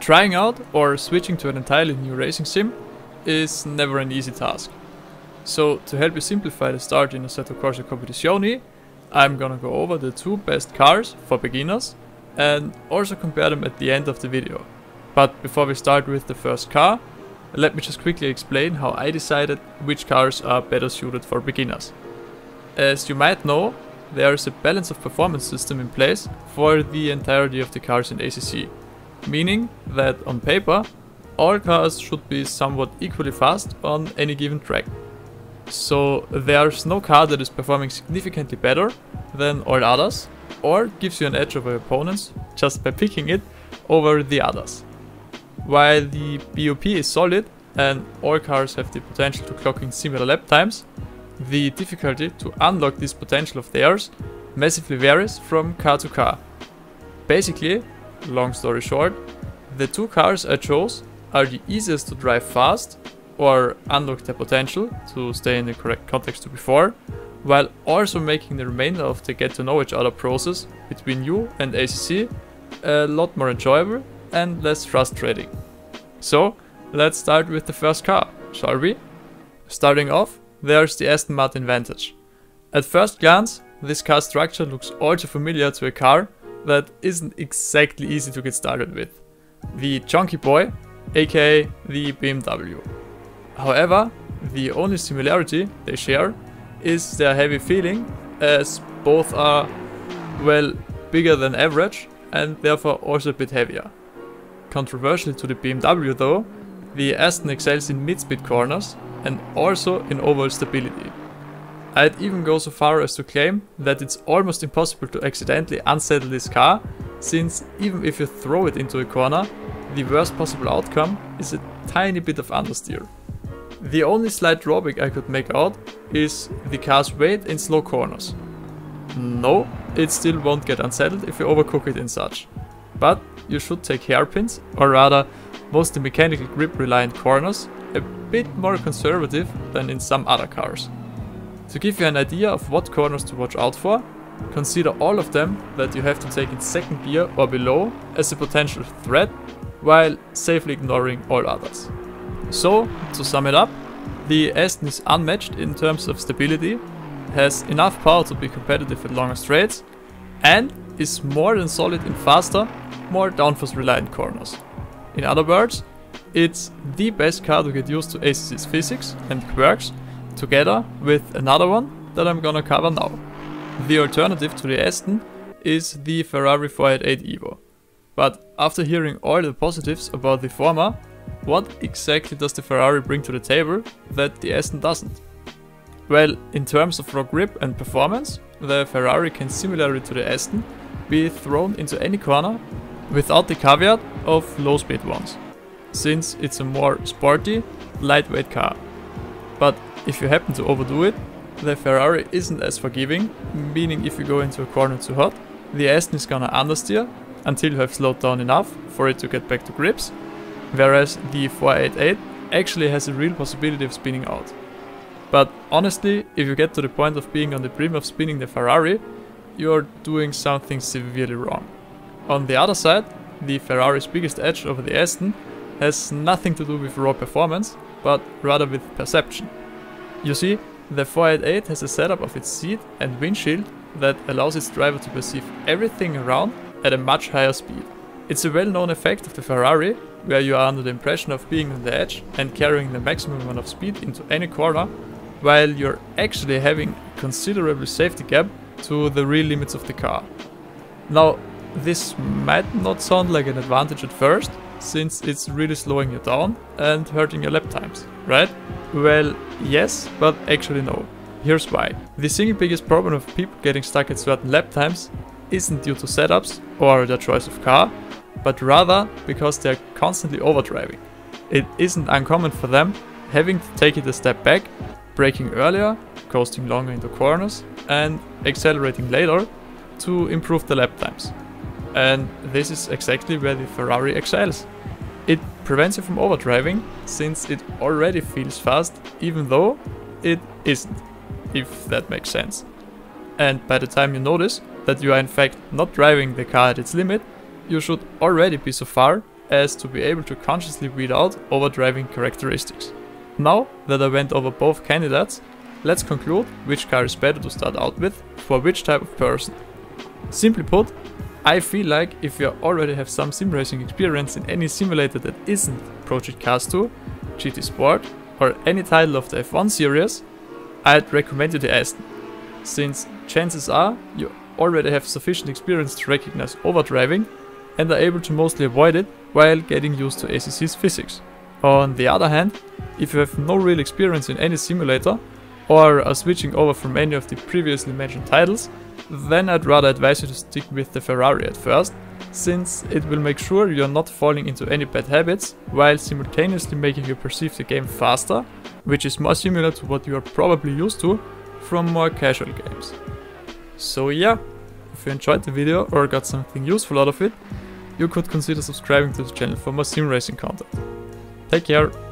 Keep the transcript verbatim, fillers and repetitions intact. Trying out or switching to an entirely new racing sim is never an easy task. So to help you simplify the start in Assetto Corsa Competizione, I'm gonna go over the two best cars for beginners and also compare them at the end of the video. But before we start with the first car, let me just quickly explain how I decided which cars are better suited for beginners. As you might know, there is a balance of performance system in place for the entirety of the cars in A C C, meaning that on paper, all cars should be somewhat equally fast on any given track. So there's no car that is performing significantly better than all others or gives you an edge over your opponents just by picking it over the others. While the BoP is solid and all cars have the potential to clock in similar lap times, the difficulty to unlock this potential of theirs massively varies from car to car. Basically, long story short, the two cars I chose are the easiest to drive fast or unlock their potential to stay in the correct context to before, while also making the remainder of the get to know each other process between you and A C C a lot more enjoyable and less frustrating. So let's start with the first car, shall we? Starting off, there's the Aston Martin Vantage. At first glance, this car structure looks all too familiar to a car that isn't exactly easy to get started with. The chunky boy, aka the B M W. However, the only similarity they share is their heavy feeling, as both are, well, bigger than average and therefore also a bit heavier. Controversially to the B M W though, the Aston excels in mid-speed corners and also in overall stability. I'd even go so far as to claim that it's almost impossible to accidentally unsettle this car, since even if you throw it into a corner, the worst possible outcome is a tiny bit of understeer. The only slight drawback I could make out is the car's weight in slow corners. No, it still won't get unsettled if you overcook it in such, but you should take hairpins, or rather mostly mechanical grip reliant corners, a bit more conservative than in some other cars. To give you an idea of what corners to watch out for, consider all of them that you have to take in second gear or below as a potential threat, while safely ignoring all others. So, to sum it up, the Aston is unmatched in terms of stability, has enough power to be competitive at longer straights, and is more than solid in faster, more downforce reliant corners. In other words, it's the best car to get used to A C C's physics and quirks, together with another one that I'm gonna cover now. The alternative to the Aston is the Ferrari four eighty-eight Evo. But after hearing all the positives about the former, what exactly does the Ferrari bring to the table that the Aston doesn't? Well, in terms of raw grip and performance, the Ferrari can, similarly to the Aston, be thrown into any corner without the caveat of low speed ones, since it's a more sporty, lightweight car. But if you happen to overdo it, the Ferrari isn't as forgiving, meaning if you go into a corner too hot, the Aston is gonna understeer until you have slowed down enough for it to get back to grips, whereas the four eighty-eight actually has a real possibility of spinning out. But honestly, if you get to the point of being on the brim of spinning the Ferrari, you're doing something severely wrong. On the other side, the Ferrari's biggest edge over the Aston has nothing to do with raw performance, but rather with perception. You see, the four eighty-eight has a setup of its seat and windshield that allows its driver to perceive everything around at a much higher speed. It's a well-known effect of the Ferrari, where you are under the impression of being on the edge and carrying the maximum amount of speed into any corner, while you're actually having a considerable safety gap to the real limits of the car. Now, this might not sound like an advantage at first, since it's really slowing you down and hurting your lap times, right? Well, yes, but actually no. Here's why. The single biggest problem of people getting stuck at certain lap times isn't due to setups or their choice of car, but rather because they're constantly overdriving. It isn't uncommon for them having to take it a step back, braking earlier, coasting longer into corners and accelerating later to improve the lap times. And this is exactly where the Ferrari excels. It prevents you from overdriving, since it already feels fast, even though it isn't, if that makes sense. And by the time you notice that you are in fact not driving the car at its limit, you should already be so far as to be able to consciously weed out overdriving characteristics. Now that I went over both candidates, let's conclude which car is better to start out with for which type of person. Simply put, I feel like if you already have some sim racing experience in any simulator that isn't Project Cars two, G T Sport or any title of the F one series, I'd recommend you the Aston, since chances are you already have sufficient experience to recognize overdriving and are able to mostly avoid it while getting used to A C C's physics. On the other hand, if you have no real experience in any simulator or are switching over from any of the previously mentioned titles, then I'd rather advise you to stick with the Ferrari at first, since it will make sure you're not falling into any bad habits while simultaneously making you perceive the game faster, which is more similar to what you are probably used to from more casual games. So yeah, if you enjoyed the video or got something useful out of it, you could consider subscribing to the channel for more sim racing content. Take care!